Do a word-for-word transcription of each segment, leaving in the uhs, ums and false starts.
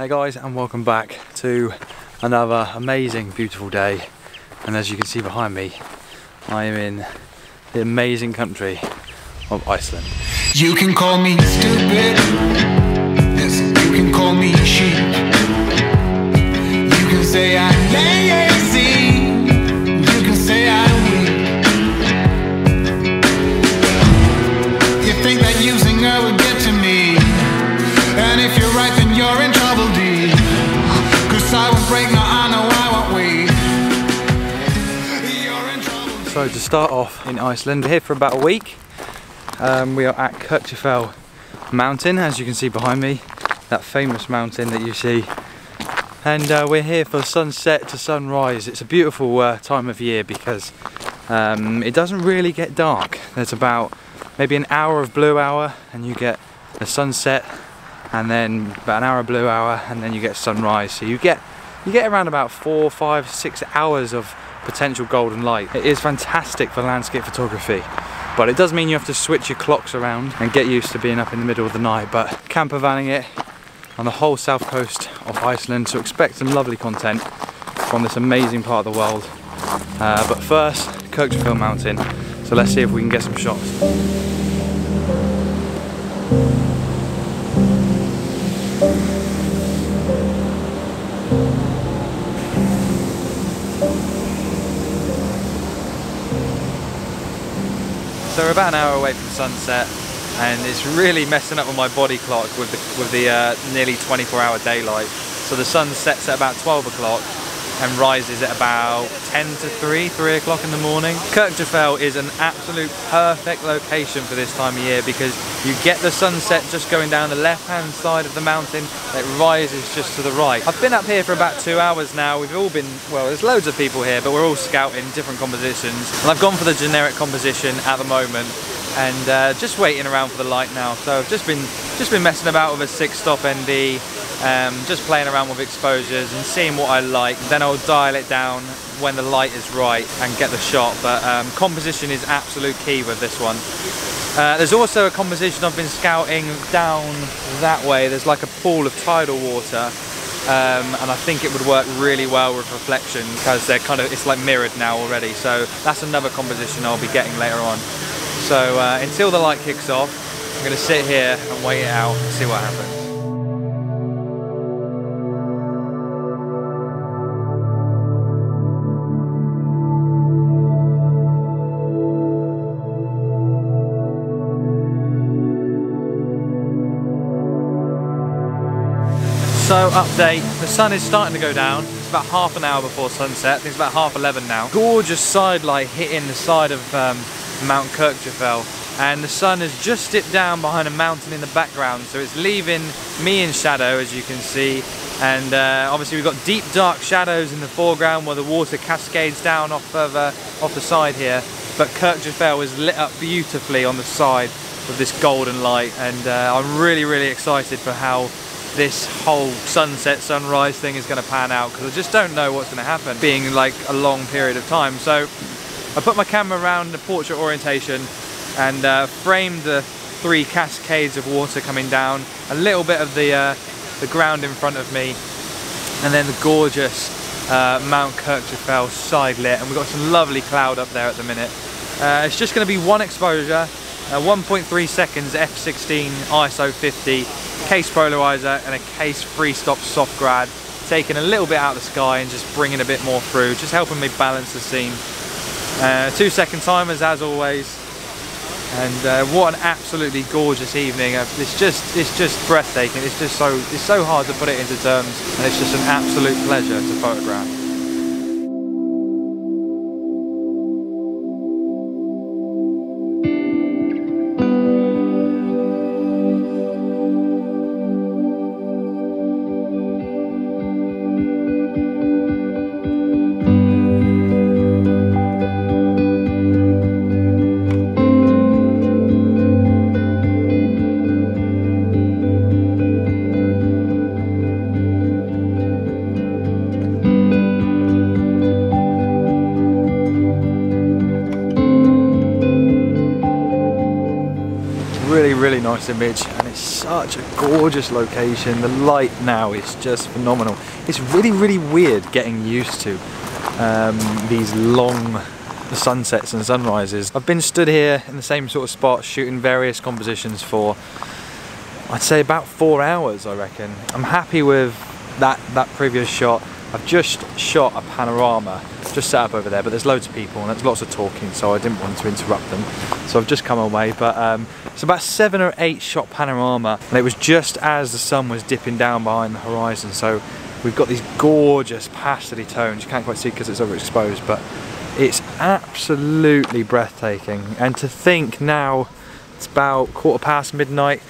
Hey guys, and welcome back to another amazing beautiful day. And as you can see behind me, I am in the amazing country of Iceland. You can call me stupid, yes, you can call me cheap, you can say I'm lazy, you can say I'm weak. You think that using her would get to me, and if you're right then you're in trouble, D, cause I won't break, no I know I won't wait. You're in trouble. So to start off in Iceland, here for about a week. Um, we are at Kirkjufell mountain, as you can see behind me, that famous mountain that you see, and uh, we're here for sunset to sunrise. It's a beautiful uh, time of year because um, it doesn't really get dark. There's about maybe an hour of blue hour and you get a sunset, and then about an hour of blue hour and then you get sunrise, so you get you get around about four, five, six hours of potential golden light. It is fantastic for landscape photography. But it does mean you have to switch your clocks around and get used to being up in the middle of the night. But camper vanning it on the whole south coast of Iceland, so expect some lovely content from this amazing part of the world. Uh, but first, Kirkjufell Mountain. So let's see if we can get some shots. So we're about an hour away from sunset, and it's really messing up with my body clock with the, with the uh, nearly twenty-four hour daylight. So the sun sets at about twelve o'clock and rises at about ten to three, three o'clock in the morning. Kirkjufell is an absolute perfect location for this time of year because you get the sunset just going down the left-hand side of the mountain, it rises just to the right. I've been up here for about two hours now. We've all been, well, there's loads of people here, but we're all scouting different compositions. And I've gone for the generic composition at the moment, and uh, just waiting around for the light now. So I've just been, just been messing about with a six-stop N D, um, just playing around with exposures and seeing what I like. Then I'll dial it down when the light is right and get the shot. But um, composition is absolute key with this one. Uh, there's also a composition I've been scouting down that way. There's like a pool of tidal water, um, and I think it would work really well with reflection because they're kind of, it's like mirrored now already. So that's another composition I'll be getting later on. So uh, until the light kicks off, I'm going to sit here and wait it out and see what happens. So update, the sun is starting to go down. It's about half an hour before sunset. I think it's about half eleven now. Gorgeous side light hitting the side of um, Mount Kirkjufell, and the sun has just dipped down behind a mountain in the background, so it's leaving me in shadow, as you can see. And uh, obviously we've got deep dark shadows in the foreground where the water cascades down off of uh, off the side here, but Kirkjufell is lit up beautifully on the side with this golden light, and uh, I'm really really excited for how this whole sunset sunrise thing is going to pan out, because I just don't know what's going to happen, being like a long period of time. So I put my camera around the portrait orientation and uh, framed the three cascades of water coming down, a little bit of the uh, the ground in front of me, and then the gorgeous uh, Mount Kirkjufell side lit, and we've got some lovely cloud up there at the minute. Uh, it's just going to be one exposure. Uh, one point three seconds F sixteen I S O fifty, Kase polarizer and a Kase free stop soft grad, taking a little bit out of the sky and just bringing a bit more through, just helping me balance the scene. Uh, two second timers as always, and uh, what an absolutely gorgeous evening. It's just it's just breathtaking. It's just so it's so hard to put it into terms, and it's just an absolute pleasure to photograph. Thank you. really nice image, and it's such a gorgeous location. The light now is just phenomenal. It's really, really weird getting used to um, these long sunsets and sunrises. I've been stood here in the same sort of spot shooting various compositions for, I'd say, about four hours, I reckon. I'm happy with that, that previous shot. I've just shot a panorama, just set up over there, but there's loads of people and there's lots of talking, so I didn't want to interrupt them. So I've just come away, but um, it's about seven or eight shot panorama, and it was just as the sun was dipping down behind the horizon. So we've got these gorgeous pastel tones. You can't quite see because it's overexposed, but it's absolutely breathtaking. And to think now, it's about quarter past midnight,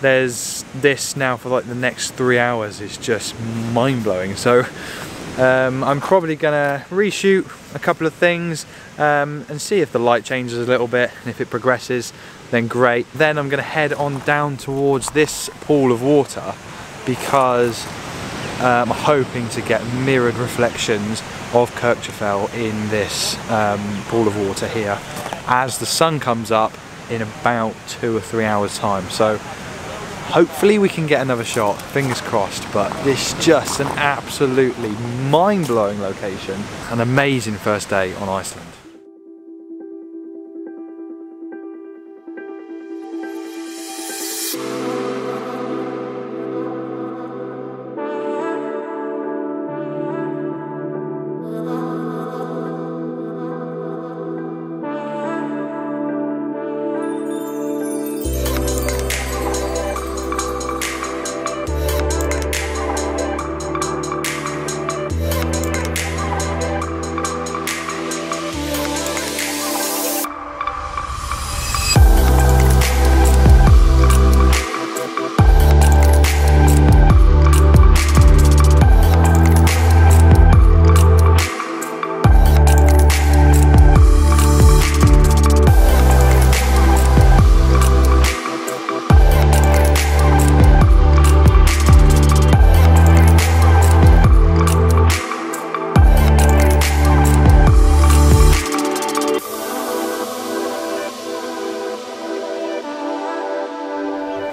there's this now for like the next three hours is just mind-blowing. So um, I'm probably gonna reshoot a couple of things um, and see if the light changes a little bit, and if it progresses, then great. Then I'm gonna head on down towards this pool of water, because um, I'm hoping to get mirrored reflections of Kirkjufell in this um, pool of water here as the sun comes up in about two or three hours time. So hopefully we can get another shot, fingers crossed, but it's just an absolutely mind-blowing location. An amazing first day on Iceland.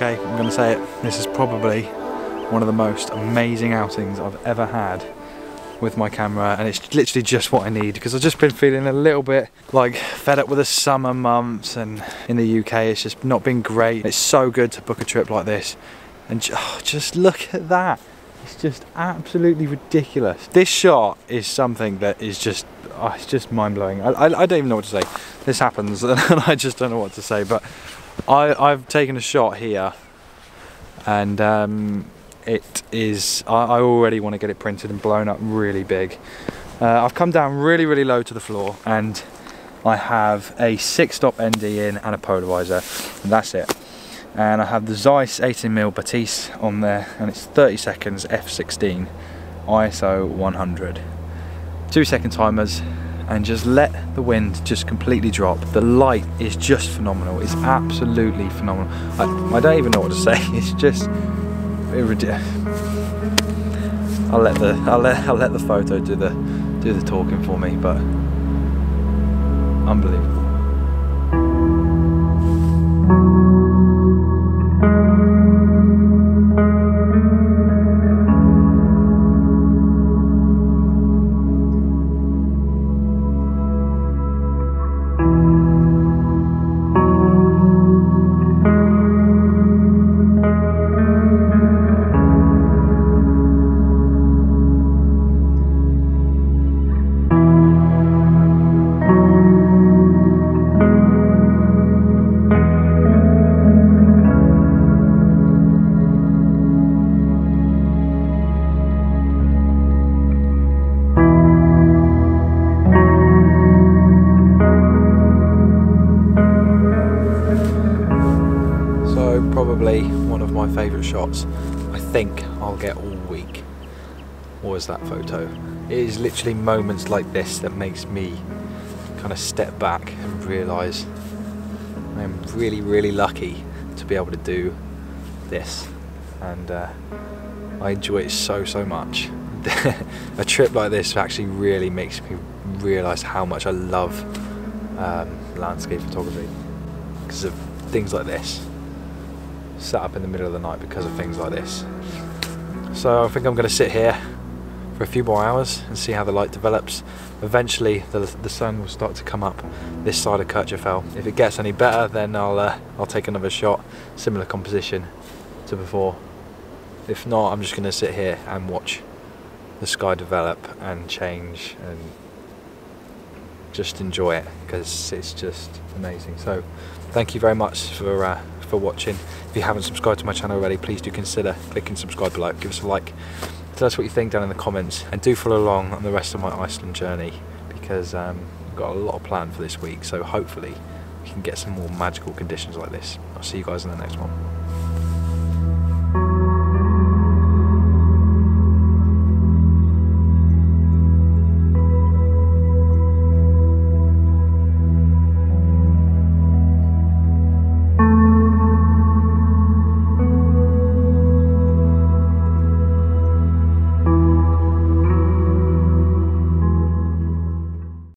Okay, I'm going to say it, this is probably one of the most amazing outings I've ever had with my camera, and it's literally just what I need, because I've just been feeling a little bit like fed up with the summer months, and in the U K it's just not been great. It's so good to book a trip like this, and oh, just look at that. It's just absolutely ridiculous. This shot is something that is just, oh, it's just mind-blowing. I, I, I don't even know what to say. This happens and I just don't know what to say, but I, I've taken a shot here, and um, it is, I, I already want to get it printed and blown up really big. Uh, I've come down really, really low to the floor, and I have a six-stop N D in and a polarizer, and that's it. And I have the Zeiss eighteen millimeter Batis on there, and it's thirty seconds F sixteen, I S O one hundred. two second timers, and just let the wind just completely drop. The light is just phenomenal. It's absolutely phenomenal. I, I don't even know what to say. It's just ridiculous. I'll let the I'll let I'll let the photo do the do the talking for me, but unbelievable. Probably one of my favourite shots I think I'll get all week was that photo. It is literally moments like this that makes me kind of step back and realise I'm really, really lucky to be able to do this, and uh, I enjoy it so, so much. A trip like this actually really makes me realise how much I love um, landscape photography because of things like this. sat up in the middle of the night because of things like this. So I think I'm going to sit here for a few more hours and see how the light develops. Eventually the, the sun will start to come up this side of Kirkjufell. If it gets any better, then I'll, uh, I'll take another shot, similar composition to before. If not, I'm just going to sit here and watch the sky develop and change and just enjoy it, because it's just amazing. So thank you very much for uh, for watching. If you haven't subscribed to my channel already, please do consider clicking subscribe below. Give us a like, tell us what you think down in the comments, and do follow along on the rest of my Iceland journey, because um, I've got a lot of planned for this week, so hopefully we can get some more magical conditions like this. I'll see you guys in the next one.